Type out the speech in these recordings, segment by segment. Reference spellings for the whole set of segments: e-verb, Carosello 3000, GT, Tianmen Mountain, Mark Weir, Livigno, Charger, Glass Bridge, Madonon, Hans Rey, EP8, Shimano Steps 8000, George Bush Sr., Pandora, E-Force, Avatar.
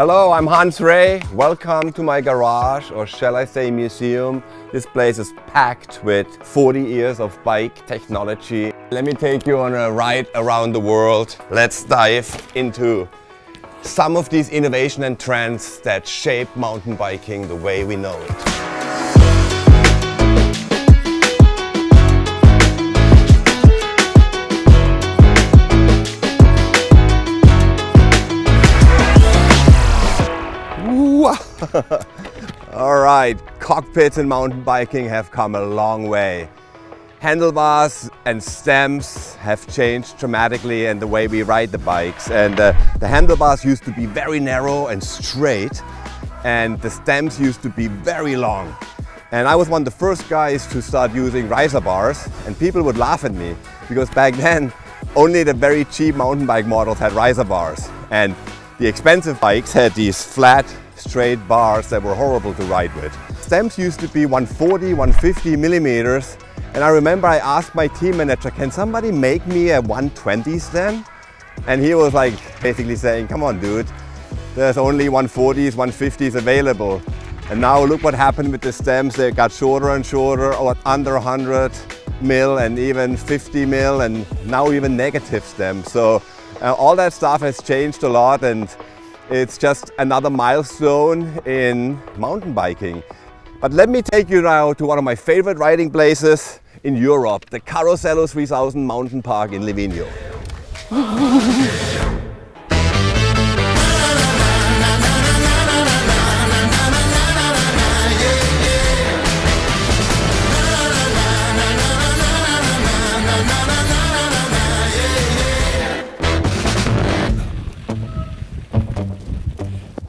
Hello, I'm Hans Rey. Welcome to my garage, or shall I say museum. This place is packed with 40 years of bike technology. Let me take you on a ride around the world. Let's dive into some of these innovations and trends that shape mountain biking the way we know it. All right, cockpits in mountain biking have come a long way. Handlebars and stems have changed dramatically in the way we ride the bikes. And the handlebars used to be very narrow and straight, and the stems used to be very long. And I was one of the first guys to start using riser bars, and people would laugh at me because back then only the very cheap mountain bike models had riser bars, and the expensive bikes had these flat, straight bars that were horrible to ride with. Stems used to be 140, 150 millimeters, and I remember I asked my team manager, can somebody make me a 120 stem? And he was like basically saying, come on dude, there's only 140s, 150s available. And now look what happened with the stems. They got shorter and shorter, or under 100 mil and even 50 mil, and now even negative stems. So all that stuff has changed a lot, and it's just another milestone in mountain biking. But let me take you now to one of my favorite riding places in Europe, the Carosello 3000 mountain park in Livigno.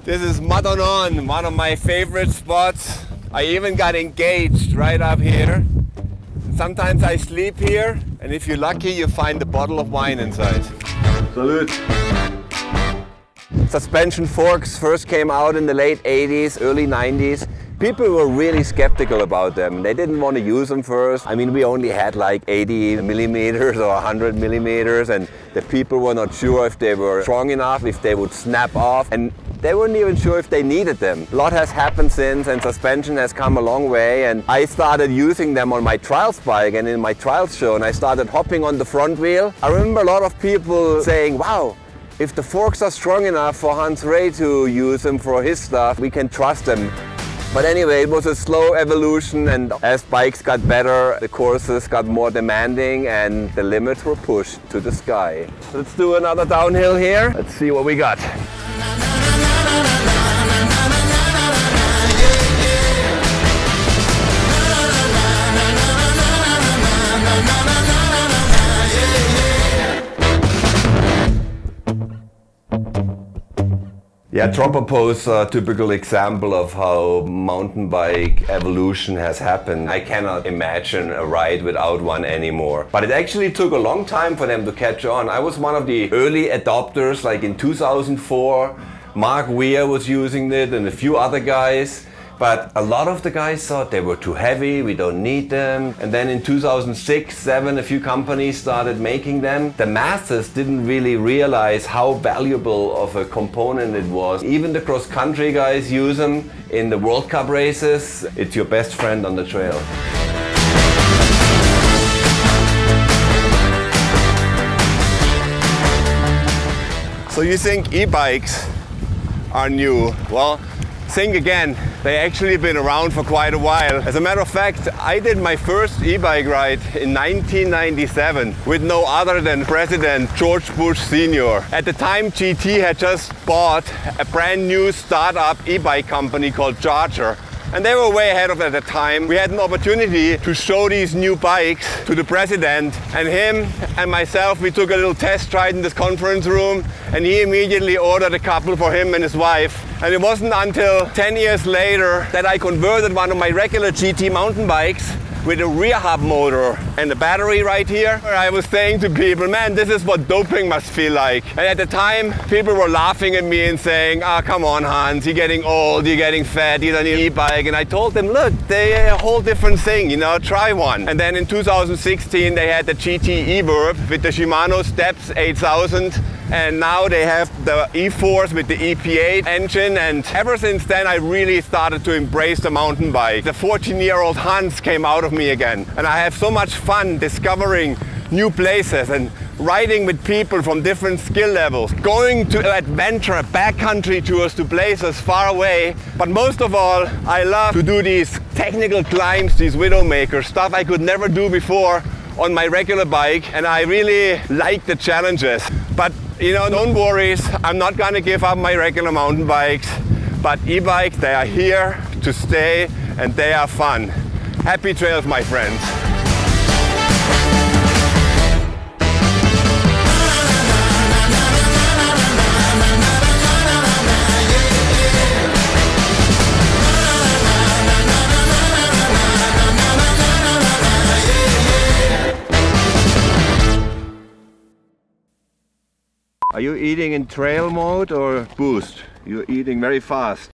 This is Madonon, one of my favorite spots. I even got engaged right up here. Sometimes I sleep here, and if you're lucky, you find a bottle of wine inside. Salute! Suspension forks first came out in the late 80s, early 90s. People were really skeptical about them. They didn't want to use them first. I mean, we only had like 80 millimeters or 100 millimeters, and the people were not sure if they were strong enough, if they would snap off, and they weren't even sure if they needed them. A lot has happened since, and suspension has come a long way, and I started using them on my trials bike and in my trials show, and I started hopping on the front wheel. I remember a lot of people saying, wow, if the forks are strong enough for Hans Rey to use them for his stuff, we can trust them. But anyway, it was a slow evolution, and as bikes got better, the courses got more demanding and the limits were pushed to the sky. Let's do another downhill here. Let's see what we got. Yeah, Drop-A pose are a typical example of how mountain bike evolution has happened. I cannot imagine a ride without one anymore. But it actually took a long time for them to catch on. I was one of the early adopters, like in 2004. Mark Weir was using it and a few other guys. But a lot of the guys thought they were too heavy, we don't need them. And then in 2006, 7, a few companies started making them. The masses didn't really realize how valuable of a component it was. Even the cross-country guys use them in the World Cup races. It's your best friend on the trail. So you think e-bikes are new? Well, think again, they actually been around for quite a while. As a matter of fact, I did my first e-bike ride in 1997 with no other than President George Bush Sr. At the time, GT had just bought a brand new startup e-bike company called Charger. And they were way ahead of at the time. We had an opportunity to show these new bikes to the president, and him and myself, we took a little test ride in this conference room, and he immediately ordered a couple for him and his wife. And it wasn't until 10 years later that I converted one of my regular GT mountain bikes with a rear hub motor and the battery right here. I was saying to people, man, this is what doping must feel like. And at the time, people were laughing at me and saying, ah, oh, come on, Hans, you're getting old, you're getting fat, you don't need an e-bike. And I told them, look, they're a whole different thing, you know, try one. And then in 2016, they had the GT e-verb with the Shimano Steps 8000. And now they have the E-Force with the EP8 engine, and ever since then I really started to embrace the mountain bike. The 14-year-old Hans came out of me again, and I have so much fun discovering new places and riding with people from different skill levels, going to adventure backcountry tours to places far away. But most of all, I love to do these technical climbs, these widowmakers, stuff I could never do before on my regular bike, and I really like the challenges. But you know, don't worry, I'm not gonna give up my regular mountain bikes, but e-bikes, they are here to stay and they are fun. Happy trails, my friends. Are you eating in trail mode or boost? You're eating very fast.